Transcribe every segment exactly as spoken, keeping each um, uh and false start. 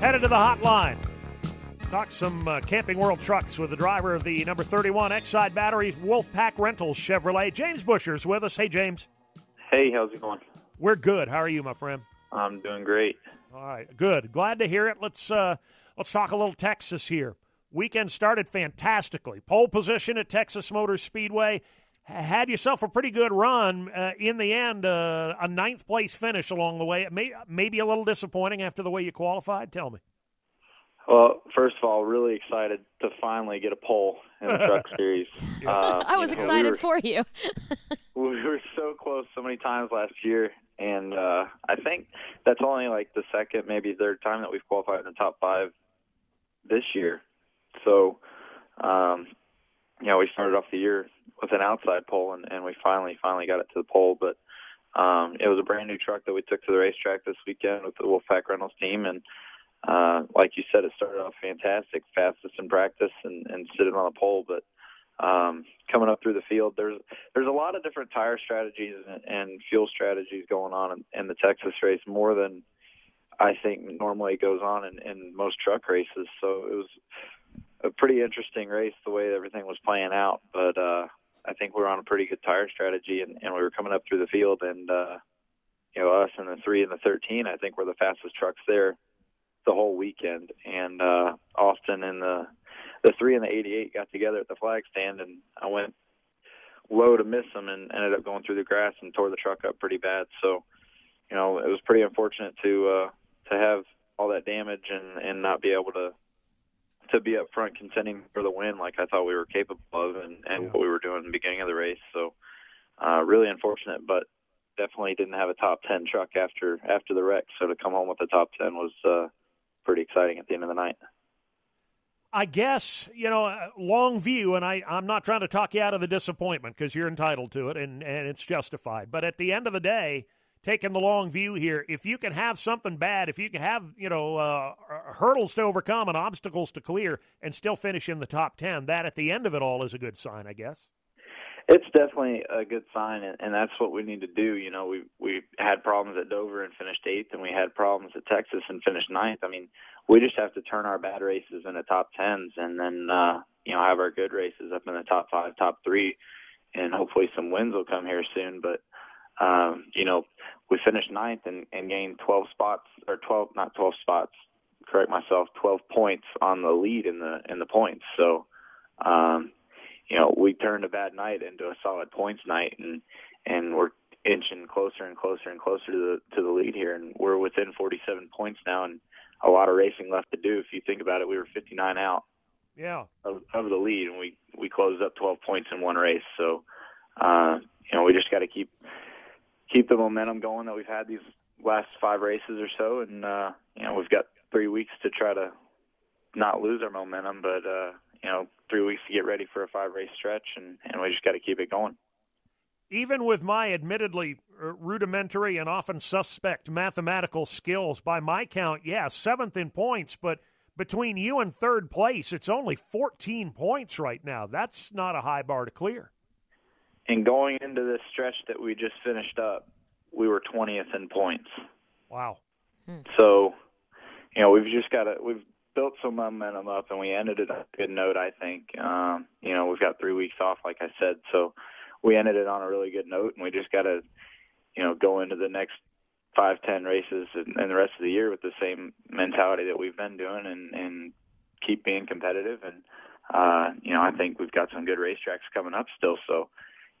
headed to the hotline. Talk some uh, Camping World Trucks with the driver of the number thirty-one Exide Batteries Wolfpack Rentals Chevrolet. James Buescher's with us. Hey, James. Hey, how's it going? We're good. How are you, my friend? I'm doing great. All right, good. Glad to hear it. Let's uh, let's talk a little Texas here. Weekend started fantastically. Pole position at Texas Motor Speedway. Had yourself a pretty good run. Uh, in the end, uh, a ninth place finish along the way. It may maybe a little disappointing after the way you qualified. Tell me. Well, first of all, really excited to finally get a pole in the Truck Series. Uh, I was you know, excited we were, for you. We were so close so many times last year, and uh, I think that's only like the second, maybe third time that we've qualified in the top five this year. So, um, you know, we started off the year with an outside pole, and, and we finally, finally got it to the pole. But um, it was a brand-new truck that we took to the racetrack this weekend with the Wolfpack Reynolds team, and Uh, like you said, it started off fantastic, fastest in practice and, and sitting on a pole. But um, coming up through the field, there's there's a lot of different tire strategies and, and fuel strategies going on in, in the Texas race, more than I think normally goes on in, in most truck races. So it was a pretty interesting race the way everything was playing out. But uh, I think we were on a pretty good tire strategy, and, and we were coming up through the field. And, uh, you know, us and the three and the thirteen, I think, were the fastest trucks there the whole weekend. And uh, Austin and the the three and the eighty-eight got together at the flag stand, and I went low to miss them and ended up going through the grass and tore the truck up pretty bad. So, you know, it was pretty unfortunate to uh, to have all that damage and, and not be able to to be up front contending for the win like I thought we were capable of and, and yeah. what we were doing in the beginning of the race. So uh, really unfortunate, but definitely didn't have a top ten truck after after the wreck. So to come home with a top ten was uh, pretty exciting at the end of the night. I guess, you know, long view, and I, I'm not trying to talk you out of the disappointment because you're entitled to it and, and it's justified. But at the end of the day, taking the long view here, if you can have something bad, if you can have, you know, uh, hurdles to overcome and obstacles to clear and still finish in the top ten, that at the end of it all is a good sign, I guess. It's definitely a good sign, and, and that's what we need to do. You know, we we had problems at Dover and finished eighth, and we had problems at Texas and finished ninth. I mean, we just have to turn our bad races into top tens and then, uh, you know, have our good races up in the top five, top three, and hopefully some wins will come here soon. But, um, you know, we finished ninth and, and gained twelve spots, or twelve, not twelve spots, correct myself, twelve points on the lead in the, in the points. So, um you know, we turned a bad night into a solid points night, and and we're inching closer and closer and closer to the to the lead here, and we're within forty-seven points now, and a lot of racing left to do. If you think about it, we were fifty-nine out, yeah, of, of the lead, and we we closed up twelve points in one race. So, uh, you know, we just got to keep keep the momentum going that we've had these last five races or so, and uh, you know, we've got three weeks to try to not lose our momentum, but uh, you know, three weeks to get ready for a five-race stretch, and, and we just got to keep it going. Even with my admittedly rudimentary and often suspect mathematical skills, by my count, yeah, seventh in points, but between you and third place, it's only fourteen points right now. That's not a high bar to clear. And going into this stretch that we just finished up, we were twentieth in points. Wow. Hmm. So, you know, we've just got to – we've built some momentum up, and we ended it on a good note, I think. Um, you know, we've got three weeks off, like I said, so we ended it on a really good note, and we just got to, you know, go into the next five, ten races and, and the rest of the year with the same mentality that we've been doing and, and keep being competitive. And, uh, you know, I think we've got some good racetracks coming up still. So,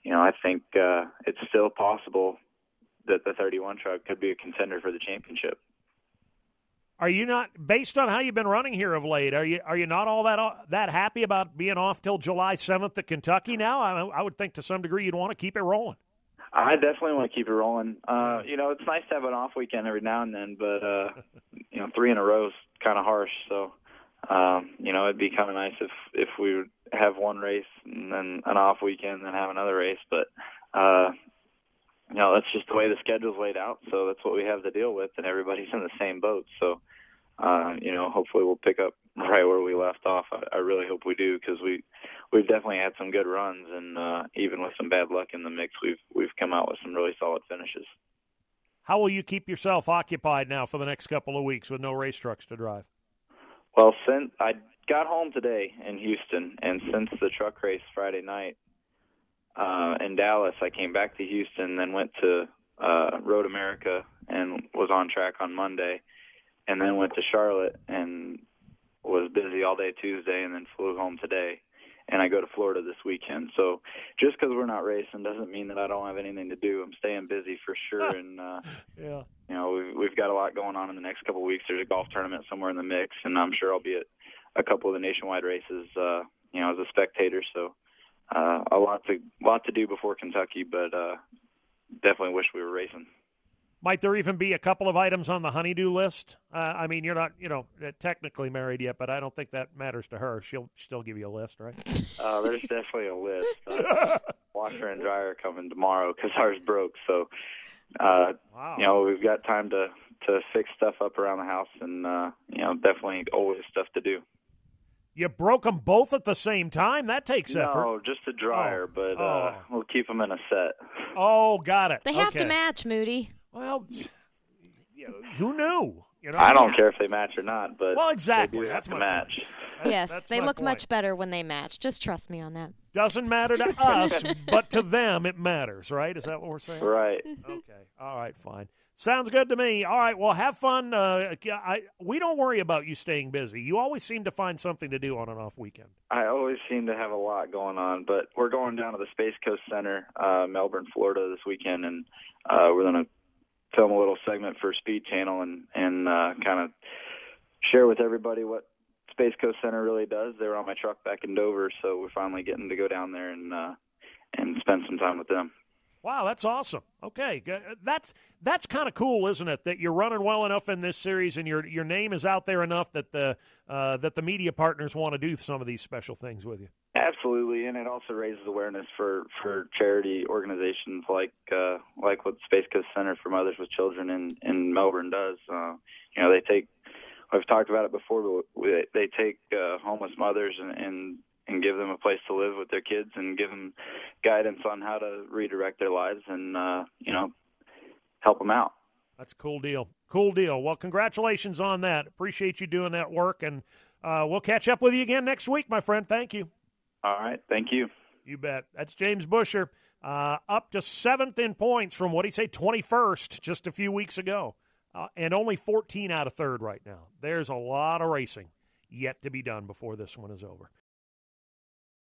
you know, I think uh, it's still possible that the thirty-one truck could be a contender for the championship. Are you not, based on how you've been running here of late, are you are you not all that that happy about being off till July seventh at Kentucky now? I, I would think to some degree you'd want to keep it rolling. I definitely want to keep it rolling. Uh, you know, it's nice to have an off weekend every now and then, but, uh, you know, three in a row is kind of harsh. So, um, you know, it'd be kind of nice if, if we would have one race and then an off weekend and then have another race. But, uh, you know, that's just the way the schedule's laid out, so that's what we have to deal with, and everybody's in the same boat. So, uh, you know, hopefully we'll pick up right where we left off. I, I really hope we do, because we, we've definitely had some good runs, and uh, even with some bad luck in the mix, we've we've come out with some really solid finishes. How will you keep yourself occupied now for the next couple of weeks with no race trucks to drive? Well, since I got home today in Houston, and since the truck race Friday night uh, in Dallas, I came back to Houston, then went to uh, Road America and was on track on Monday, and then went to Charlotte and was busy all day Tuesday, and then flew home today. And I go to Florida this weekend. So just because we're not racing doesn't mean that I don't have anything to do. I'm staying busy for sure. And, uh, yeah. you know, we've, we've got a lot going on in the next couple of weeks. There's a golf tournament somewhere in the mix, and I'm sure I'll be at a couple of the nationwide races, uh, you know, as a spectator. So uh, a lot to, lot to do before Kentucky, but uh, definitely wish we were racing. Might there even be a couple of items on the honeydew list? Uh, I mean, you're not, you know, technically married yet, but I don't think that matters to her. She'll still give you a list, right? Uh, there's definitely a list. Uh, washer and dryer coming tomorrow because ours broke. So, uh, wow. you know, we've got time to, to fix stuff up around the house and, uh, you know, definitely always stuff to do. You broke them both at the same time? That takes no, effort. No, just the dryer, oh. but uh, oh. we'll keep them in a set. Oh, got it. They have okay. to match, Moody. Well, you know, who knew? You know, I don't yeah. care if they match or not, but well, exactly. they do have to match. That's, yes, that's they look point. much better when they match. Just trust me on that. Doesn't matter to us, but to them it matters, right? Is that what we're saying? Right. Okay. All right, fine. Sounds good to me. All right, well, have fun. Uh, I, we don't worry about you staying busy. You always seem to find something to do on an off weekend. I always seem to have a lot going on, but we're going down to the Space Coast Center, uh, Melbourne, Florida this weekend, and uh, we're going to film a little segment for Speed Channel and, and uh, kind of share with everybody what Space Coast Center really does. They were on my truck back in Dover, so we're finally getting to go down there and uh, and spend some time with them. Wow, that's awesome. Okay, that's that's kind of cool, isn't it? That you're running well enough in this series, and your your name is out there enough that the uh, that the media partners want to do some of these special things with you. Absolutely, and it also raises awareness for, for charity organizations like uh, like what Space Coast Center for Mothers with Children in in Melbourne does. Uh, you know, they take. I've talked about it before, but they take uh, homeless mothers and. and and give them a place to live with their kids and give them guidance on how to redirect their lives and, uh, you know, help them out. That's a cool deal. Cool deal. Well, congratulations on that. Appreciate you doing that work, and uh, we'll catch up with you again next week, my friend. Thank you. All right. Thank you. You bet. That's James Buescher, uh, up to seventh in points from, what do you say, twenty-first just a few weeks ago, uh, and only fourteen out of third right now. There's a lot of racing yet to be done before this one is over.